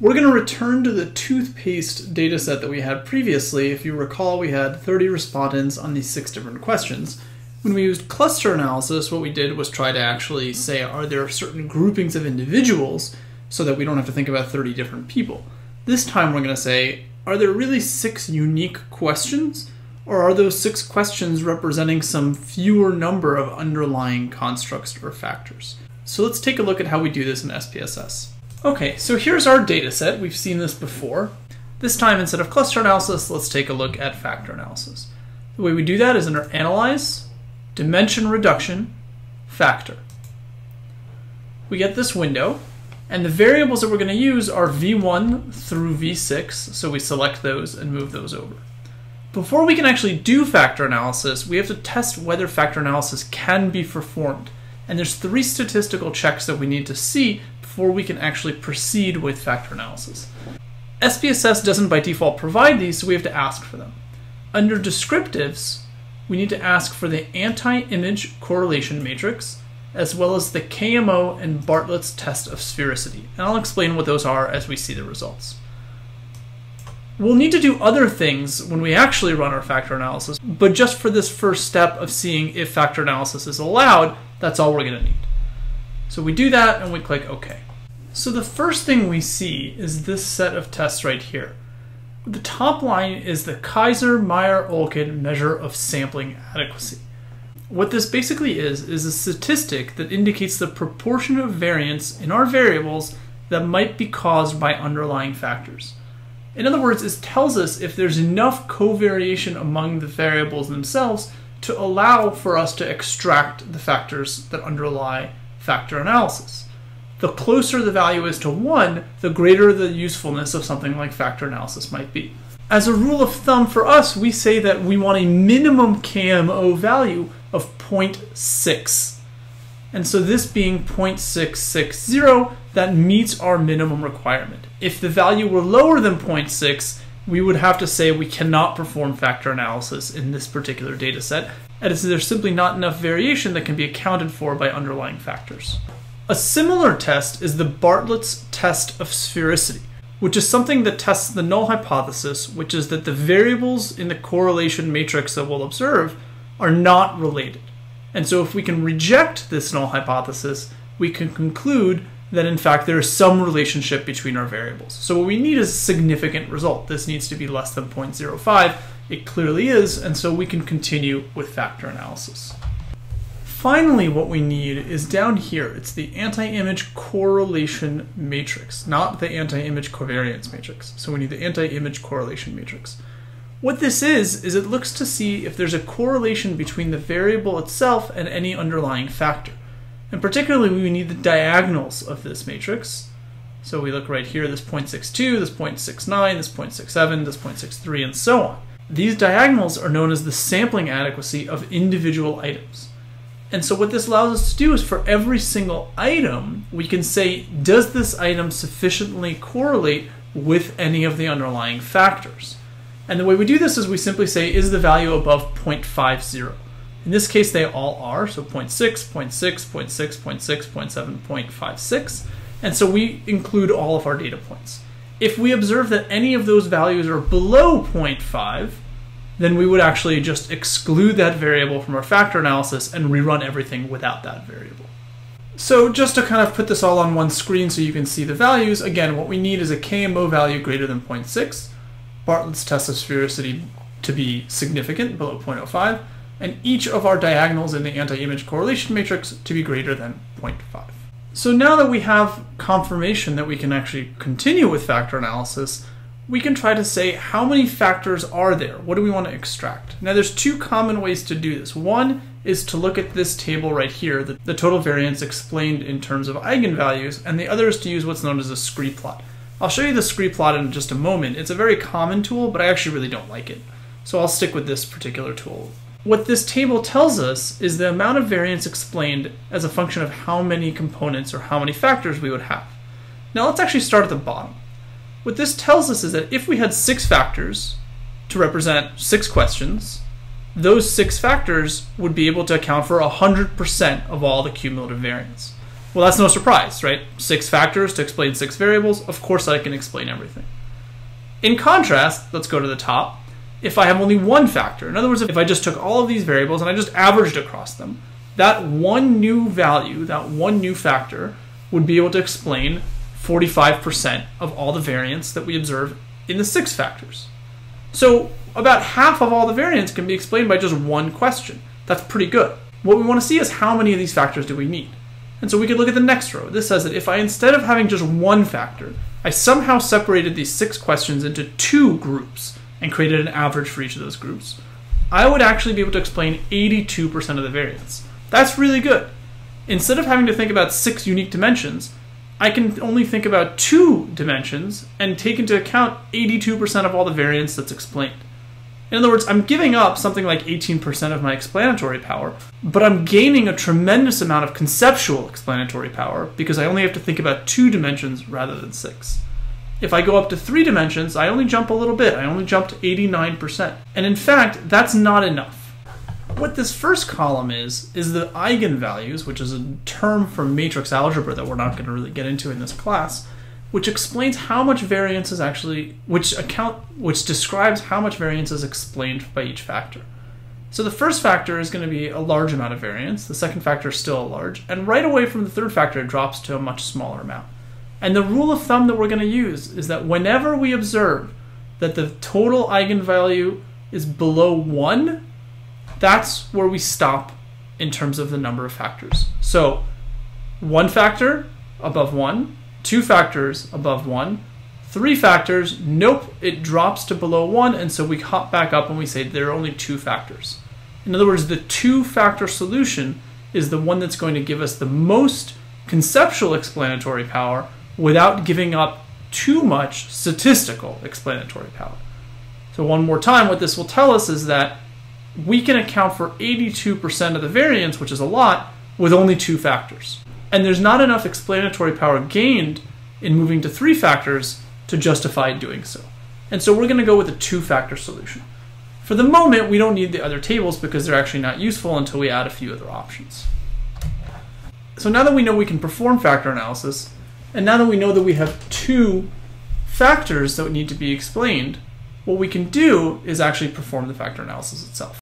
We're going to return to the toothpaste dataset that we had previously. If you recall, we had 30 respondents on these 6 different questions. When we used cluster analysis, what we did was try to actually say, are there certain groupings of individuals so that we don't have to think about 30 different people? This time we're going to say, are there really 6 unique questions, or are those 6 questions representing some fewer number of underlying constructs or factors? So let's take a look at how we do this in SPSS. Okay, so here's our data set. We've seen this before. This time, instead of cluster analysis, let's take a look at factor analysis. The way we do that is under Analyze, Dimension Reduction, Factor. We get this window, and the variables that we're going to use are V1 through V6, so we select those and move those over. Before we can actually do factor analysis, we have to test whether factor analysis can be performed. And there's 3 statistical checks that we need to see before we can actually proceed with factor analysis. SPSS doesn't by default provide these, so we have to ask for them. Under descriptives, we need to ask for the anti-image correlation matrix, as well as the KMO and Bartlett's test of sphericity. And I'll explain what those are as we see the results. We'll need to do other things when we actually run our factor analysis, but just for this first step of seeing if factor analysis is allowed, that's all we're going to need. So we do that and we click OK. So the first thing we see is this set of tests right here. The top line is the Kaiser-Meyer-Olkin measure of sampling adequacy. What this basically is a statistic that indicates the proportion of variance in our variables that might be caused by underlying factors. In other words, it tells us if there's enough covariation among the variables themselves to allow for us to extract the factors that underlie factor analysis. The closer the value is to 1, the greater the usefulness of something like factor analysis might be. As a rule of thumb for us, we say that we want a minimum KMO value of 0.6. And so this being 0.660, that meets our minimum requirement. If the value were lower than 0.6, we would have to say we cannot perform factor analysis in this particular data set, and so there's simply not enough variation that can be accounted for by underlying factors. A similar test is the Bartlett's test of sphericity, which is something that tests the null hypothesis, which is that the variables in the correlation matrix that we'll observe are not related. And so if we can reject this null hypothesis, we can conclude that in fact there is some relationship between our variables. So what we need is a significant result. This needs to be less than 0.05. It clearly is, and so we can continue with factor analysis. Finally, what we need is down here. It's the anti-image correlation matrix, not the anti-image covariance matrix. So we need the anti-image correlation matrix. What this is it looks to see if there's a correlation between the variable itself and any underlying factor. And particularly, we need the diagonals of this matrix. So we look right here, this 0.62, this 0.69, this 0.67, this 0.63, and so on. These diagonals are known as the sampling adequacy of individual items. And so what this allows us to do is for every single item, we can say, does this item sufficiently correlate with any of the underlying factors? And the way we do this is we simply say, is the value above 0.50? In this case, they all are, so 0.6, 0.6, 0.6, 0.6, 0.7, 0.56, and so we include all of our data points. If we observe that any of those values are below 0.5, then we would actually just exclude that variable from our factor analysis and rerun everything without that variable. So just to kind of put this all on one screen so you can see the values, again, what we need is a KMO value greater than 0.6, Bartlett's test of sphericity to be significant, below 0.05, and each of our diagonals in the anti-image correlation matrix to be greater than 0.5. So now that we have confirmation that we can actually continue with factor analysis, we can try to say how many factors are there? What do we want to extract? Now there's 2 common ways to do this. One is to look at this table right here, the total variance explained in terms of eigenvalues, and the other is to use what's known as a scree plot. I'll show you the scree plot in just a moment. It's a very common tool, but I actually really don't like it. So I'll stick with this particular tool. What this table tells us is the amount of variance explained as a function of how many components or how many factors we would have. Now let's actually start at the bottom. What this tells us is that if we had 6 factors to represent 6 questions, those 6 factors would be able to account for 100% of all the cumulative variance. Well, that's no surprise, right? 6 factors to explain 6 variables. Of course I can explain everything. In contrast, let's go to the top. If I have only one factor, in other words, if I just took all of these variables and I just averaged across them, that one new value, that one new factor, would be able to explain 45% of all the variance that we observe in the 6 factors. So about half of all the variance can be explained by just one question. That's pretty good. What we want to see is how many of these factors do we need? And so we could look at the next row. This says that if I, instead of having just one factor, I somehow separated these 6 questions into 2 groups and created an average for each of those groups, I would actually be able to explain 82% of the variance. That's really good. Instead of having to think about 6 unique dimensions, I can only think about 2 dimensions and take into account 82% of all the variance that's explained. In other words, I'm giving up something like 18% of my explanatory power, but I'm gaining a tremendous amount of conceptual explanatory power because I only have to think about 2 dimensions rather than 6. If I go up to 3 dimensions, I only jump a little bit. I only jumped 89%. And in fact, that's not enough. What this first column is the eigenvalues, which is a term from matrix algebra that we're not going to really get into in this class, which explains how much variance is actually, which describes how much variance is explained by each factor. So the first factor is going to be a large amount of variance, the second factor is still large, and right away from the third factor it drops to a much smaller amount. And the rule of thumb that we're going to use is that whenever we observe that the total eigenvalue is below 1, that's where we stop in terms of the number of factors. So 1 factor above 1, 2 factors above 1, 3 factors, nope, it drops to below 1, and so we hop back up and we say there are only 2 factors. In other words, the 2-factor solution is the one that's going to give us the most conceptual explanatory power without giving up too much statistical explanatory power. So one more time, what this will tell us is that we can account for 82% of the variance, which is a lot, with only 2 factors. And there's not enough explanatory power gained in moving to 3 factors to justify doing so. And so we're going to go with a 2-factor solution. For the moment, we don't need the other tables because they're actually not useful until we add a few other options. So now that we know we can perform factor analysis, and now that we know that we have 2 factors that need to be explained, what we can do is actually perform the factor analysis itself.